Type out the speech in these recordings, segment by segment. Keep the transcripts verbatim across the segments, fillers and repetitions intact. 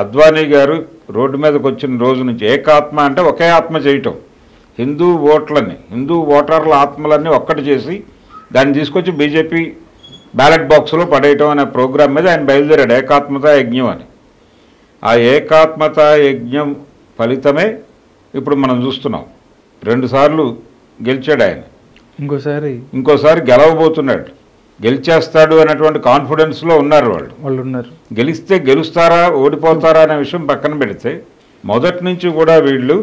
అద్వానీ గారు రోడ్డు మీదకి వచ్చిన రోజు నుంచి ఏకాత్మ అంటే ఒకే ఆత్మ చేయటం, హిందూ ఓట్లని హిందూ ఓటర్ల ఆత్మలన్నీ ఒక్కటి చేసి దాన్ని తీసుకొచ్చి బీజేపీ బ్యాలెట్ బాక్స్లో పడేయటం అనే ప్రోగ్రామ్ మీద ఆయన బయలుదేరాడు ఏకాత్మతా యజ్ఞం అని. ఆ ఏకాత్మతా యజ్ఞం ఫలితమే ఇప్పుడు మనం చూస్తున్నాం. రెండుసార్లు గెలిచాడు ఆయన, ఇంకోసారి ఇంకోసారి గెలవబోతున్నాడు, గెలిచేస్తాడు అనేటువంటి కాన్ఫిడెన్స్లో ఉన్నారు వాళ్ళు వాళ్ళు ఉన్నారు గెలిస్తే గెలుస్తారా ఓడిపోతారా అనే విషయం పక్కన పెడితే మొదటి నుంచి కూడా వీళ్ళు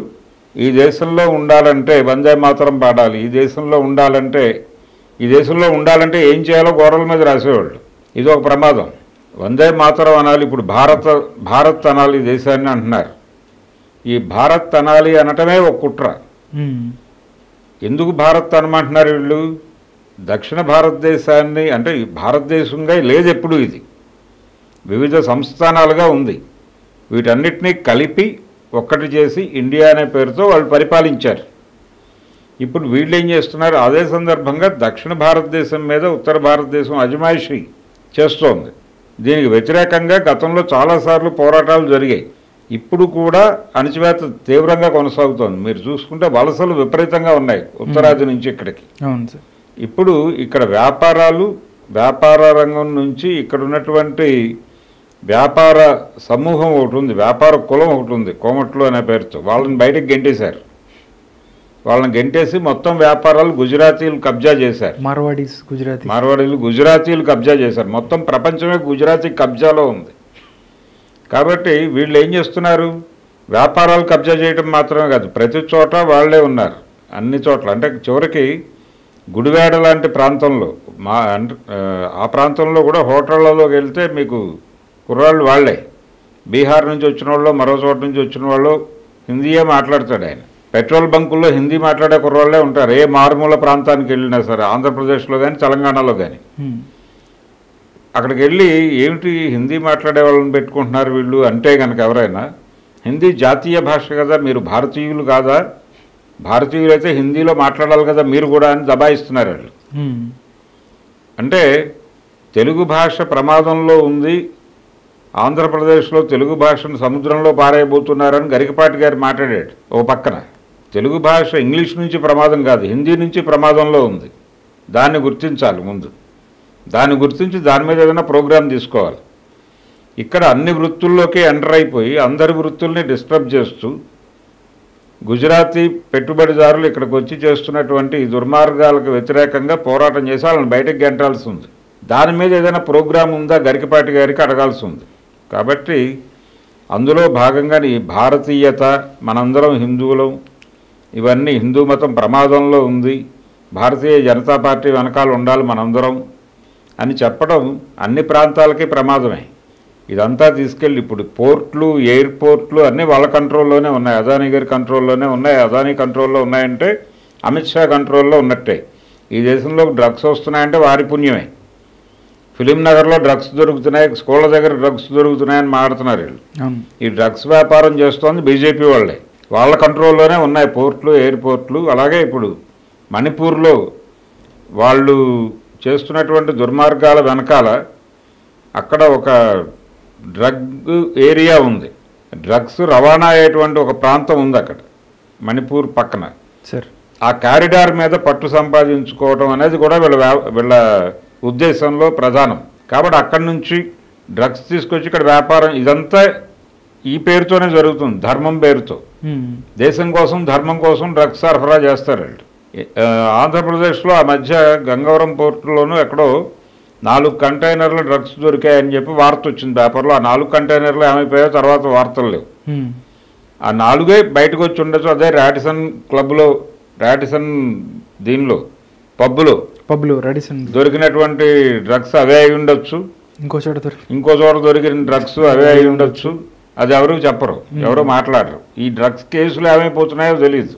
ఈ దేశంలో ఉండాలంటే వందే మాతరం పాడాలి, ఈ దేశంలో ఉండాలంటే ఈ దేశంలో ఉండాలంటే ఏం చేయాలో గోడల మీద రాసేవాళ్ళు. ఇది ఒక ప్రమాదం. వందే మాతరం అనాలి, ఇప్పుడు భారత భారత్ అనాలి దేశాన్ని అంటున్నారు. ఈ భారత్ అనాలి అనటమే ఒక కుట్ర. ఎందుకు భారత్ అనమంటున్నారు వీళ్ళు? దక్షిణ భారతదేశాన్ని అంటే భారతదేశంగా లేదు ఎప్పుడు, ఇది వివిధ సంస్థానాలుగా ఉంది. వీటన్నిటినీ కలిపి ఒక్కటి చేసి ఇండియా అనే పేరుతో వాళ్ళు పరిపాలించారు. ఇప్పుడు వీళ్ళు ఏం చేస్తున్నారు? అదే సందర్భంగా దక్షిణ భారతదేశం మీద ఉత్తర భారతదేశం అజమాయిషీ చేస్తోంది. దీనికి వ్యతిరేకంగా గతంలో చాలాసార్లు పోరాటాలు జరిగాయి. ఇప్పుడు కూడా అణచివేత తీవ్రంగా కొనసాగుతోంది. మీరు చూసుకుంటే వలసలు విపరీతంగా ఉన్నాయి ఉత్తరాది నుంచి ఇక్కడికి. ఇప్పుడు ఇక్కడ వ్యాపారాలు వ్యాపార రంగం నుంచి ఇక్కడ ఉన్నటువంటి వ్యాపార సమూహం ఒకటి ఉంది, వ్యాపార కులం ఒకటి ఉంది, కోమట్లు అనే పేరుతో వాళ్ళని బయటకు గెంటేశారు. వాళ్ళని గెంటేసి మొత్తం వ్యాపారాలు గుజరాతీలు కబ్జా చేశారు. మార్వాడీస్ గుజరాతీ మార్వాడీలు గుజరాతీలు కబ్జా చేశారు. మొత్తం ప్రపంచమే గుజరాతీ కబ్జాలో ఉంది. కాబట్టి వీళ్ళు ఏం చేస్తున్నారు? వ్యాపారాలు కబ్జా చేయడం మాత్రమే కాదు, ప్రతి చోట వాళ్ళే ఉన్నారు, అన్ని చోట్ల. అంటే చివరికి గుడివాడ లాంటి ప్రాంతంలో మా ఆ ప్రాంతంలో కూడా హోటళ్లలోకి వెళ్తే మీకు కుర్రాళ్ళు వాళ్ళే, బీహార్ నుంచి వచ్చిన వాళ్ళు, మరో చోట నుంచి వచ్చిన వాళ్ళు హిందీయే మాట్లాడతాడు ఆయన. పెట్రోల్ బంకుల్లో హిందీ మాట్లాడే కుర్రాళ్ళే ఉంటారు. ఏ మారుమూల ప్రాంతానికి వెళ్ళినా సరే, ఆంధ్రప్రదేశ్లో కానీ తెలంగాణలో కానీ అక్కడికి వెళ్ళి ఏమిటి హిందీ మాట్లాడే వాళ్ళని పెట్టుకుంటున్నారు వీళ్ళు అంటే కనుక ఎవరైనా, హిందీ జాతీయ భాష కదా, మీరు భారతీయులు కాదా, భారతీయులైతే హిందీలో మాట్లాడాలి కదా మీరు కూడా అని దబాయిస్తున్నారు వాళ్ళు. అంటే తెలుగు భాష ప్రమాదంలో ఉంది, ఆంధ్రప్రదేశ్లో తెలుగు భాషను సముద్రంలో పారేయబోతున్నారని గరికపాటి గారు మాట్లాడాడు. ఓ పక్కన తెలుగు భాష ఇంగ్లీష్ నుంచి ప్రమాదం కాదు, హిందీ నుంచి ప్రమాదంలో ఉంది. దాన్ని గుర్తించాలి ముందు, దాన్ని గుర్తించి దాని మీద ఏదైనా ప్రోగ్రాం తీసుకోవాలి. ఇక్కడ అన్ని వృత్తుల్లోకి ఎంటర్ అయిపోయి అందరి వృత్తుల్ని డిస్టర్బ్ చేస్తూ గుజరాతీ పెట్టుబడిదారులు ఇక్కడికి వచ్చి చేస్తున్నటువంటి దుర్మార్గాలకు వ్యతిరేకంగా పోరాటం చేసి వాళ్ళని బయటకు గెంటాల్సి ఉంది. దాని మీద ఏదైనా ప్రోగ్రాం ఉందా గరికపాటి గారికి అడగాల్సి ఉంది. కాబట్టి అందులో భాగంగా ఈ భారతీయత, మనందరం హిందువులం, ఇవన్నీ హిందూ మతం ప్రమాదంలో ఉంది, భారతీయ జనతా పార్టీ వెనకాల ఉండాలి మనందరం అని చెప్పడం అన్ని ప్రాంతాలకి ప్రమాదమే. ఇదంతా తీసుకెళ్ళి ఇప్పుడు పోర్ట్లు ఎయిర్పోర్ట్లు అన్నీ వాళ్ళ కంట్రోల్లోనే ఉన్నాయి, అదానీ గారి కంట్రోల్లోనే ఉన్నాయి. అదానీ కంట్రోల్లో ఉన్నాయంటే అమిత్ షా కంట్రోల్లో ఉన్నట్టే. ఈ దేశంలో డ్రగ్స్ వస్తున్నాయంటే వారి పుణ్యమే. ఫిలిం నగర్లో డ్రగ్స్ దొరుకుతున్నాయి, స్కూళ్ళ దగ్గర డ్రగ్స్ దొరుకుతున్నాయని మాట్లాడుతున్నారు వీళ్ళు. ఈ డ్రగ్స్ వ్యాపారం చేస్తోంది బీజేపీ వాళ్ళే, వాళ్ళ కంట్రోల్లోనే ఉన్నాయి పోర్ట్లు ఎయిర్పోర్ట్లు. అలాగే ఇప్పుడు మణిపూర్లో వాళ్ళు చేస్తున్నటువంటి దుర్మార్గాల వెనకాల అక్కడ ఒక డ్రగ్ ఏరియా ఉంది, డ్రగ్స్ రవాణా అయ్యేటువంటి ఒక ప్రాంతం ఉంది అక్కడ మణిపూర్ పక్కన. సార్ ఆ కారిడార్ మీద పట్టు సంపాదించుకోవడం అనేది కూడా వీళ్ళ వీళ్ళ ఉద్దేశంలో ప్రధానం. కాబట్టి అక్కడి నుంచి డ్రగ్స్ తీసుకొచ్చి ఇక్కడ వ్యాపారం ఇదంతా ఈ పేరుతోనే జరుగుతుంది, ధర్మం పేరుతో. దేశం కోసం ధర్మం కోసం డ్రగ్స్ సరఫరా చేస్తారు వీళ్ళు. ఆంధ్రప్రదేశ్లో ఆ మధ్య గంగవరం పోర్టులోనూ ఎక్కడో నాలుగు కంటైనర్లు డ్రగ్స్ దొరికాయని చెప్పి వార్త వచ్చింది పేపర్లో. ఆ నాలుగు కంటైనర్లు ఏమైపోయాయో తర్వాత వార్తలు లేవు. ఆ నాలుగే బయటకు వచ్చి ఉండొచ్చు. అదే రాడిసన్ క్లబ్లో రాడిసన్ దీనిలో పబ్బులో పబ్లో రాడిసన్ దొరికినటువంటి డ్రగ్స్ అవే అయి ఉండొచ్చు, ఇంకో చోట ఇంకో చోట దొరికిన డ్రగ్స్ అవే అయి ఉండొచ్చు. అది ఎవరు చెప్పరు, ఎవరు మాట్లాడరు. ఈ డ్రగ్స్ కేసులు ఏమైపోతున్నాయో తెలియదు.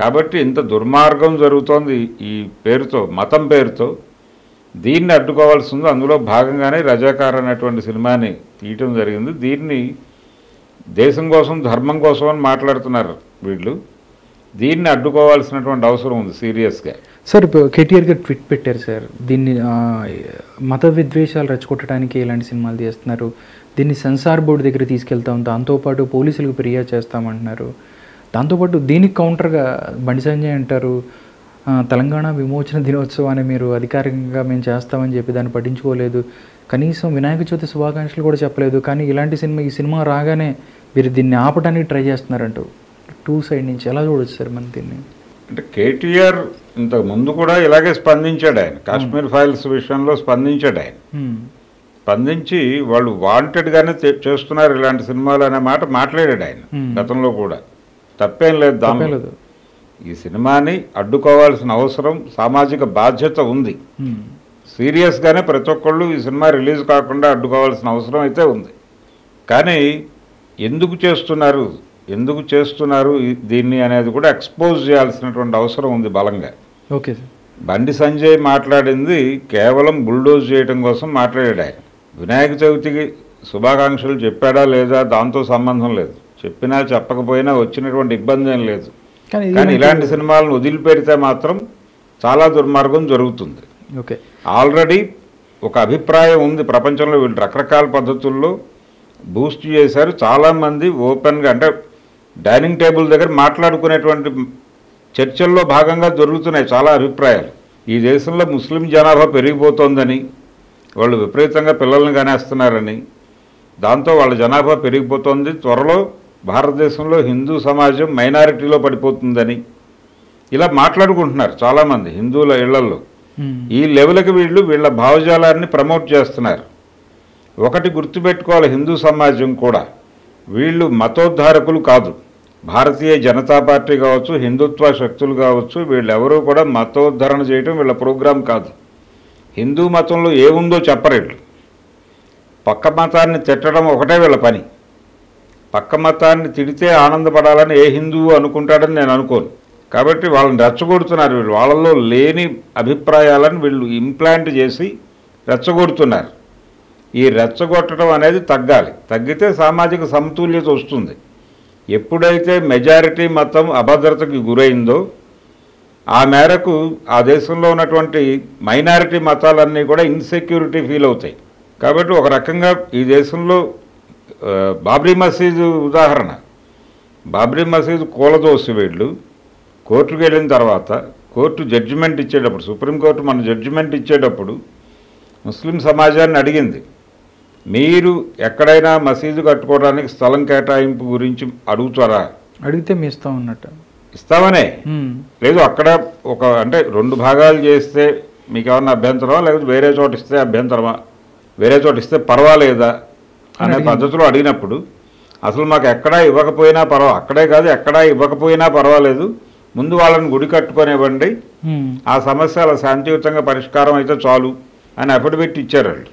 కాబట్టి ఇంత దుర్మార్గం జరుగుతోంది ఈ పేరుతో, మతం పేరుతో. దీన్ని అడ్డుకోవాల్సి ఉంది. అందులో భాగంగానే రజాకార్ అనేటువంటి సినిమాని తీయటం జరిగింది. దీన్ని దేశం కోసం ధర్మం కోసం అని మాట్లాడుతున్నారు వీళ్ళు. దీన్ని అడ్డుకోవాల్సినటువంటి అవసరం ఉంది సీరియస్గా. సార్ ఇప్పుడు కేటీఆర్ గారు ట్వీట్ పెట్టారు సార్, దీన్ని మత విద్వేషాలు రెచ్చగొట్టడానికి ఇలాంటి సినిమాలు తీస్తున్నారు, దీన్ని సెన్సార్ బోర్డు దగ్గర తీసుకెళ్తాం, దాంతోపాటు పోలీసులకు ఫిర్యాదు చేస్తామంటున్నారు. దాంతోపాటు దీనికి కౌంటర్గా బండి సంజయ్ అంటారు తెలంగాణ విమోచన దినోత్సవాన్ని మీరు అధికారికంగా మేము చేస్తామని చెప్పి దాన్ని పట్టించుకోలేదు, కనీసం వినాయక చవితి శుభాకాంక్షలు కూడా చెప్పలేదు, కానీ ఇలాంటి సినిమా ఈ సినిమా రాగానే మీరు దీన్ని ఆపడానికి ట్రై చేస్తున్నారంటూ టూ సైడ్ నుంచి ఎలా చూడొచ్చు సార్ మనం దీన్ని? అంటే కేటీఆర్ ఇంతకు ముందు కూడా ఇలాగే స్పందించాడు, ఆయన కాశ్మీర్ ఫైల్స్ విషయంలో స్పందించాడు, ఆయన స్పందించి వాళ్ళు వాంటెడ్గానే చేస్తున్నారు ఇలాంటి సినిమాలు అనే మాట మాట్లాడాడు ఆయన గతంలో కూడా, తప్పేం లేదు దాంట్లో. ఈ సినిమాని అడ్డుకోవాల్సిన అవసరం సామాజిక బాధ్యత ఉంది, సీరియస్గానే ప్రతి ఒక్కళ్ళు ఈ సినిమా రిలీజ్ కాకుండా అడ్డుకోవాల్సిన అవసరం అయితే ఉంది. కానీ ఎందుకు చేస్తున్నారు ఎందుకు చేస్తున్నారు దీన్ని అనేది కూడా ఎక్స్పోజ్ చేయాల్సినటువంటి అవసరం ఉంది బలంగా. ఓకే సార్, బండి సంజయ్ మాట్లాడింది కేవలం బుల్డోజ్ చేయడం కోసం మాట్లాడాడు ఆయన. వినాయక చవితికి శుభాకాంక్షలు చెప్పాడా లేదా దాంతో సంబంధం లేదు, చెప్పినా చెప్పకపోయినా వచ్చినటువంటి ఇబ్బంది ఏం లేదు. కానీ ఇలాంటి సినిమాలను వదిలిపెడితే మాత్రం చాలా దుర్మార్గం జరుగుతుంది. ఓకే, ఆల్రెడీ ఒక అభిప్రాయం ఉంది ప్రపంచంలో, వీళ్ళు రకరకాల పద్ధతుల్లో బూస్ట్ చేశారు. చాలామంది ఓపెన్గా అంటే డైనింగ్ టేబుల్ దగ్గర మాట్లాడుకునేటువంటి చర్చల్లో భాగంగా జరుగుతున్నాయి చాలా అభిప్రాయాలు. ఈ దేశంలో ముస్లిం జనాభా పెరిగిపోతుందని, వాళ్ళు విపరీతంగా పిల్లల్ని కానేస్తున్నారని, దాంతో వాళ్ళ జనాభా పెరిగిపోతుంది, త్వరలో భారతదేశంలో హిందూ సమాజం మైనారిటీలో పడిపోతుందని ఇలా మాట్లాడుకుంటున్నారు చాలామంది హిందువుల ఇళ్లల్లో. ఈ లెవెల్కి వీళ్ళు వీళ్ళ భావజాలాన్ని ప్రమోట్ చేస్తున్నారు. ఒకటి గుర్తుపెట్టుకోవాలి, హిందూ సమాజం కూడా వీళ్ళు మతోద్ధారకులు కాదు. భారతీయ జనతా పార్టీ కావచ్చు, హిందుత్వ శక్తులు కావచ్చు, వీళ్ళెవరూ కూడా మతోద్ధరణ చేయడం వీళ్ళ ప్రోగ్రాం కాదు. హిందూ మతంలో ఏముందో చెప్పరేట్లు, పక్క మతాన్ని తిట్టడం ఒకటే వీళ్ళ పని. పక్క మతాన్ని తిడితే ఆనందపడాలని ఏ హిందువు అనుకుంటాడని నేను అనుకోను. కాబట్టి వాళ్ళని రెచ్చగొడుతున్నారు వీళ్ళు, వాళ్ళలో లేని అభిప్రాయాలను వీళ్ళు ఇంప్లాంట్ చేసి రెచ్చగొడుతున్నారు. ఈ రెచ్చగొట్టడం అనేది తగ్గాలి, తగ్గితే సామాజిక సమతుల్యత వస్తుంది. ఎప్పుడైతే మెజారిటీ మతం అభద్రతకి గురైందో ఆ మేరకు ఆ దేశంలో ఉన్నటువంటి మైనారిటీ మతాలన్నీ కూడా ఇన్సెక్యూరిటీ ఫీల్ అవుతాయి. కాబట్టి ఒక రకంగా ఈ దేశంలో బాబ్రీ మసీదు ఉదాహరణ, బాబ్రీ మసీదు కూలదోసి వీళ్ళు కోర్టుకు వెళ్ళిన తర్వాత కోర్టు జడ్జిమెంట్ ఇచ్చేటప్పుడు, సుప్రీంకోర్టు మన జడ్జిమెంట్ ఇచ్చేటప్పుడు ముస్లిం సమాజాన్ని అడిగింది, మీరు ఎక్కడైనా మసీదు కట్టుకోవడానికి స్థలం కేటాయింపు గురించి అడుగుతారా? అడిగితే మీ ఇస్తాం అన్నట్టు ఇస్తామనే లేదు. అక్కడ ఒక అంటే రెండు భాగాలు చేస్తే మీకు ఏమన్నా అభ్యంతరమా, లేకపోతే వేరే చోట ఇస్తే అభ్యంతరమా, వేరే చోట ఇస్తే పర్వాలేదా అనే పద్ధతిలో అడిగినప్పుడు, అసలు మాకు ఎక్కడా ఇవ్వకపోయినా పర్వా అక్కడే కాదు ఎక్కడా ఇవ్వకపోయినా పర్వాలేదు, ముందు వాళ్ళని గుడి కట్టుకొనివ్వండి, ఆ సమస్య అలా శాంతియుతంగా పరిష్కారం అయితే చాలు అని అఫిడవిట్ ఇచ్చారు వాళ్ళు.